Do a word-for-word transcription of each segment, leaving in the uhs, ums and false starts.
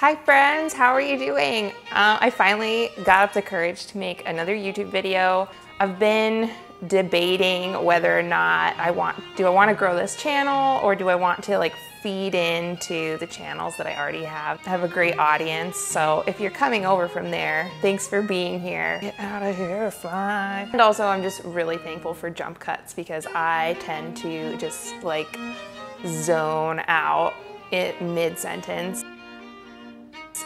Hi friends, how are you doing? Uh, I finally got up the courage to make another YouTube video. I've been debating whether or not I want, do I want to grow this channel or do I want to like feed into the channels that I already have. I have a great audience, so if you're coming over from there, thanks for being here. Get out of here, fly. And also I'm just really thankful for jump cuts because I tend to just like zone out it mid-sentence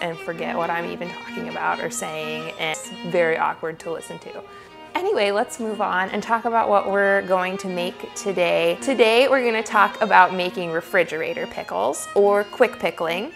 and forget what I'm even talking about or saying, and it's very awkward to listen to. Anyway, let's move on and talk about what we're going to make today. Today we're going to talk about making refrigerator pickles or quick pickling.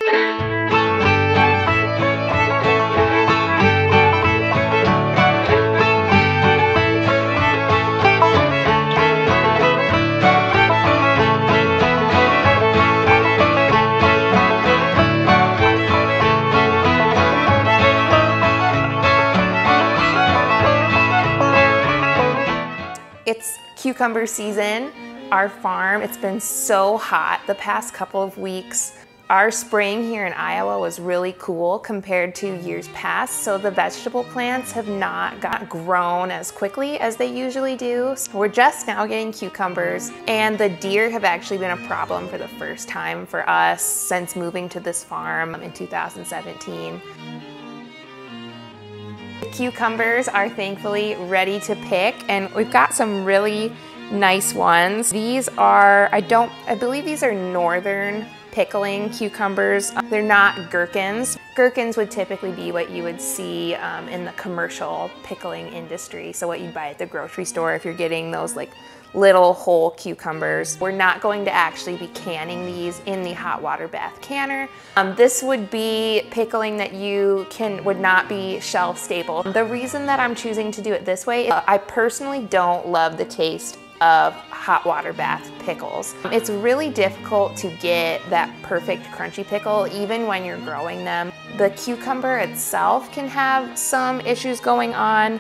It's cucumber season. Our farm, it's been so hot the past couple of weeks. Our spring here in Iowa was really cool compared to years past, so the vegetable plants have not got grown as quickly as they usually do. So we're just now getting cucumbers, and the deer have actually been a problem for the first time for us since moving to this farm in two thousand seventeen. The cucumbers are thankfully ready to pick, and we've got some really nice ones. These are, I don't, I believe these are northern pickling cucumbers. They're not gherkins. Gherkins would typically be what you would see um, in the commercial pickling industry, so what you'd buy at the grocery store if you're getting those like little whole cucumbers. We're not going to actually be canning these in the hot water bath canner. Um, this would be pickling that you can, would not be shelf stable. The reason that I'm choosing to do it this way, uh, I personally don't love the taste of hot water bath pickles. It's really difficult to get that perfect crunchy pickle even when you're growing them. The cucumber itself can have some issues going on.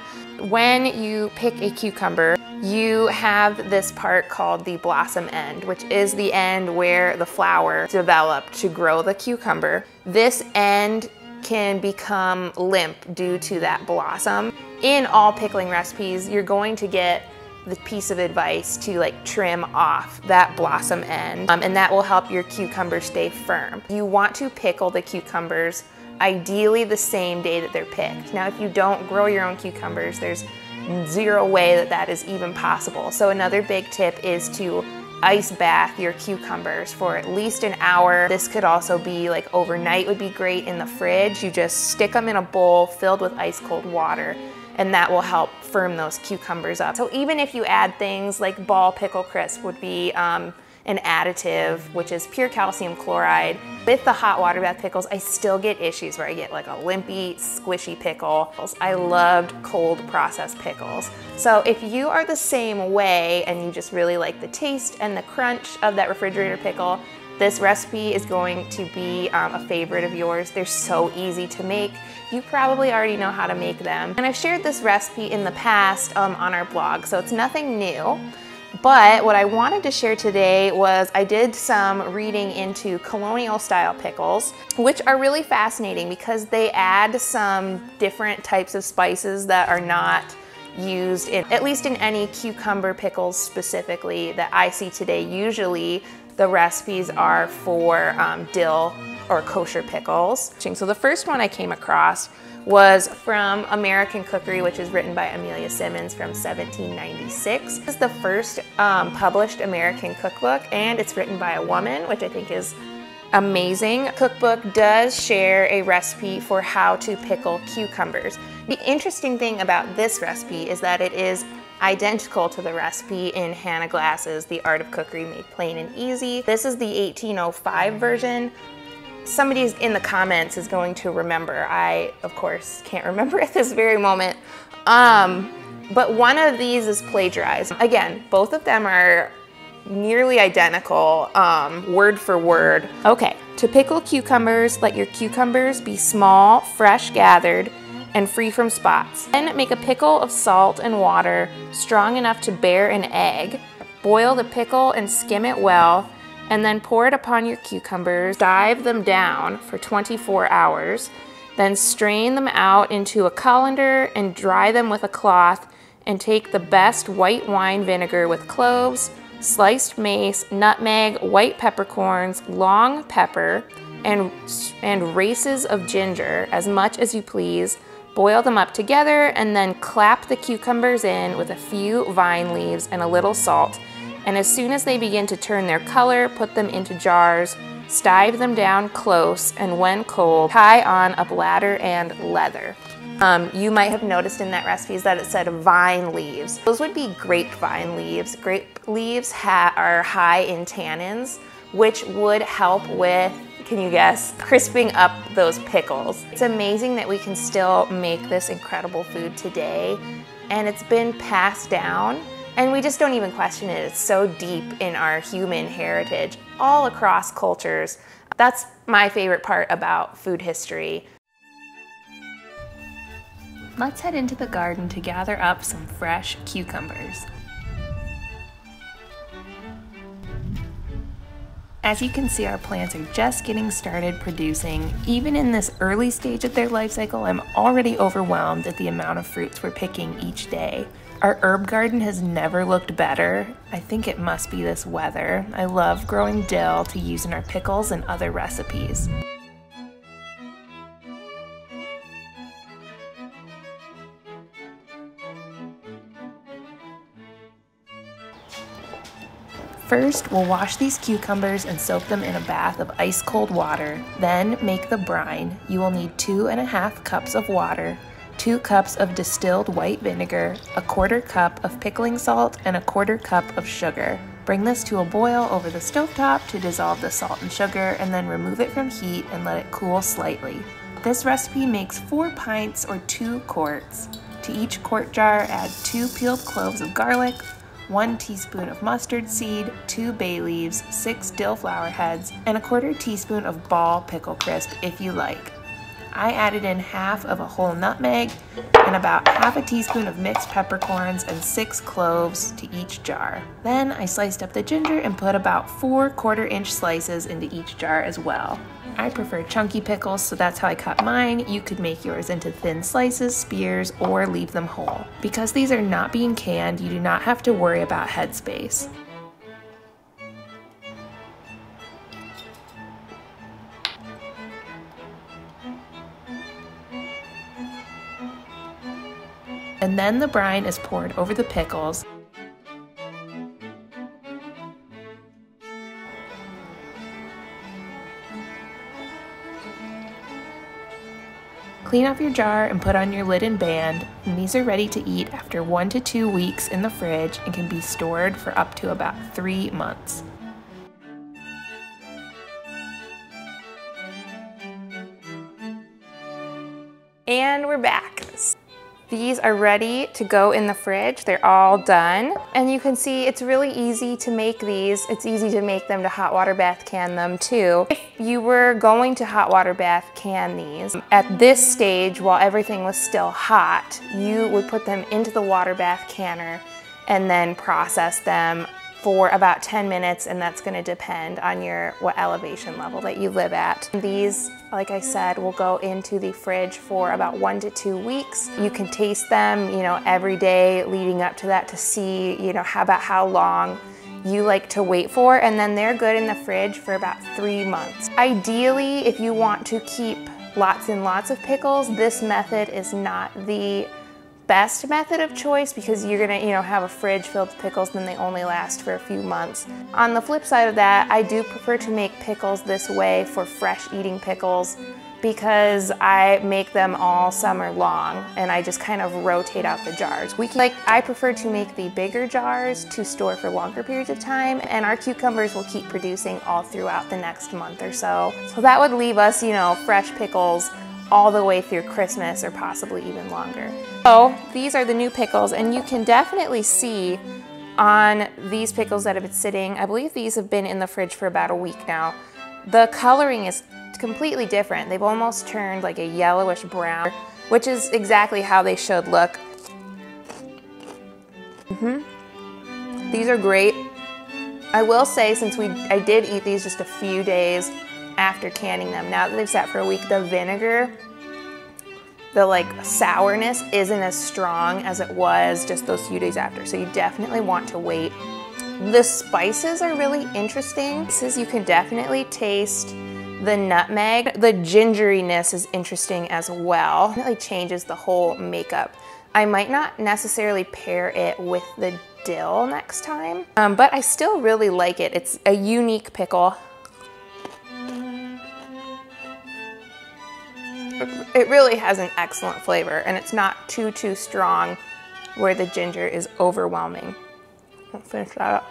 When you pick a cucumber, you have this part called the blossom end, which is the end where the flower developed to grow the cucumber. This end can become limp due to that blossom. In all pickling recipes, you're going to get the piece of advice to like trim off that blossom end, um, and that will help your cucumber stay firm. You want to pickle the cucumbers ideally the same day that they're picked. Now, if you don't grow your own cucumbers, there's zero way that that is even possible. So another big tip is to ice bath your cucumbers for at least an hour. This could also be like overnight would be great in the fridge. You just stick them in a bowl filled with ice cold water, and that will help firm those cucumbers up. So even if you add things like ball pickle crisp would be um, an additive, which is pure calcium chloride. With the hot water bath pickles, I still get issues where I get like a limpy, squishy pickle. I loved cold processed pickles. So if you are the same way and you just really like the taste and the crunch of that refrigerator pickle, this recipe is going to be um, a favorite of yours. They're so easy to make. You probably already know how to make them. And I've shared this recipe in the past um, on our blog, so it's nothing new. But what I wanted to share today was I did some reading into colonial style pickles, which are really fascinating because they add some different types of spices that are not used in, at least in any cucumber pickles specifically that I see today. Usually the recipes are for um, dill or kosher pickles. So the first one I came across was from American Cookery, which is written by Amelia Simmons from seventeen ninety-six. This is the first um, published American cookbook, and it's written by a woman, which I think is amazing. Cookbook does share a recipe for how to pickle cucumbers. The interesting thing about this recipe is that it is identical to the recipe in Hannah Glass's The Art of Cookery Made Plain and Easy. This is the eighteen oh five version. Somebody in the comments is going to remember. I, of course, can't remember at this very moment. Um, but one of these is plagiarized. Again, both of them are nearly identical, um, word for word. Okay, to pickle cucumbers, let your cucumbers be small, fresh gathered, and free from spots. Then make a pickle of salt and water strong enough to bear an egg. Boil the pickle and skim it well. and then pour it upon your cucumbers. Dive them down for twenty-four hours, then strain them out into a colander and dry them with a cloth, and take the best white wine vinegar with cloves, sliced mace, nutmeg, white peppercorns, long pepper, and, and races of ginger, as much as you please. Boil them up together and then clap the cucumbers in with a few vine leaves and a little salt. And as soon as they begin to turn their color, put them into jars, stive them down close, and when cold, tie on a bladder and leather. Um, you might have noticed in that recipe that it said vine leaves. Those would be grapevine leaves. Grape leaves ha are high in tannins, which would help with, can you guess, crisping up those pickles. It's amazing that we can still make this incredible food today, and it's been passed down, and we just don't even question it. It's so deep in our human heritage, all across cultures. That's my favorite part about food history. Let's head into the garden to gather up some fresh cucumbers. As you can see, our plants are just getting started producing. Even in this early stage of their life cycle, I'm already overwhelmed at the amount of fruits we're picking each day. Our herb garden has never looked better. I think it must be this weather. I love growing dill to use in our pickles and other recipes. First, we'll wash these cucumbers and soak them in a bath of ice cold water. Then make the brine. You will need two and a half cups of water, two cups of distilled white vinegar, a quarter cup of pickling salt, and a quarter cup of sugar. Bring this to a boil over the stovetop to dissolve the salt and sugar, and then remove it from heat and let it cool slightly. This recipe makes four pints or two quarts. To each quart jar, add two peeled cloves of garlic, one teaspoon of mustard seed, two bay leaves, six dill flower heads, and a quarter teaspoon of ball pickle crisp if you like. I added in half of a whole nutmeg and about half a teaspoon of mixed peppercorns and six cloves to each jar. Then I sliced up the ginger and put about four quarter inch slices into each jar as well. I prefer chunky pickles, so that's how I cut mine. You could make yours into thin slices, spears, or leave them whole. Because these are not being canned, you do not have to worry about headspace. And then the brine is poured over the pickles. Clean off your jar and put on your lid and band, and these are ready to eat after one to two weeks in the fridge and can be stored for up to about three months. And we're back. These are ready to go in the fridge. They're all done. And you can see it's really easy to make these. It's easy to make them, to hot water bath can them too. If you were going to hot water bath can these, at this stage while everything was still hot, you would put them into the water bath canner and then process them for about ten minutes, and that's gonna depend on your what elevation level that you live at. These, like I said, will go into the fridge for about one to two weeks. You can taste them, you know, every day leading up to that to see, you know, how about how long you like to wait for, and then they're good in the fridge for about three months. Ideally, if you want to keep lots and lots of pickles, this method is not the best method of choice, because you're gonna, you know, have a fridge filled with pickles, then they only last for a few months. On the flip side of that, I do prefer to make pickles this way for fresh eating pickles, because I make them all summer long and I just kind of rotate out the jars. We can, like, I prefer to make the bigger jars to store for longer periods of time, and our cucumbers will keep producing all throughout the next month or so. So that would leave us, you know, fresh pickles all the way through Christmas, or possibly even longer. So these are the new pickles, and you can definitely see on these pickles that have been sitting, I believe these have been in the fridge for about a week now, the coloring is completely different. They've almost turned like a yellowish brown, which is exactly how they should look. Mm-hmm. These are great I will say, since we I did eat these just a few days after canning them, now that they've sat for a week, the vinegar, the like sourness isn't as strong as it was just those few days after. So you definitely want to wait. The spices are really interesting. This is, you can definitely taste the nutmeg. The gingeriness is interesting as well. It definitely changes the whole makeup. I might not necessarily pair it with the dill next time, um, but I still really like it. It's a unique pickle. It really has an excellent flavor, and it's not too, too strong where the ginger is overwhelming. Let's finish that up.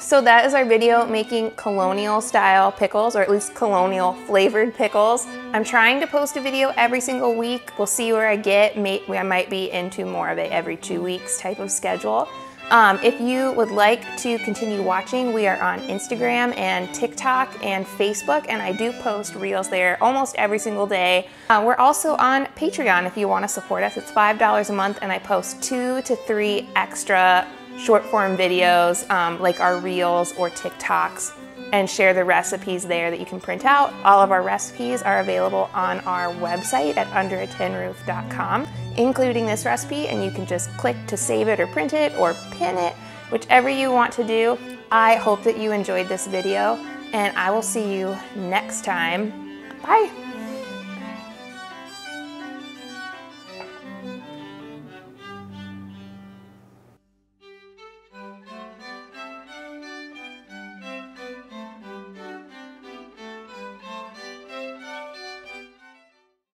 So that is our video making colonial style pickles, or at least colonial flavored pickles. I'm trying to post a video every single week. We'll see where I get. I might be into more of a every two weeks type of schedule. Um, if you would like to continue watching, we are on Instagram and TikTok and Facebook, and I do post reels there almost every single day. Uh, we're also on Patreon if you want to support us. It's five dollars a month, and I post two to three extra short form videos, um, like our reels or TikToks, and share the recipes there that you can print out. All of our recipes are available on our website at under a tin roof dot com, including this recipe, and you can just click to save it or print it or pin it, whichever you want to do. I hope that you enjoyed this video, and I will see you next time. Bye.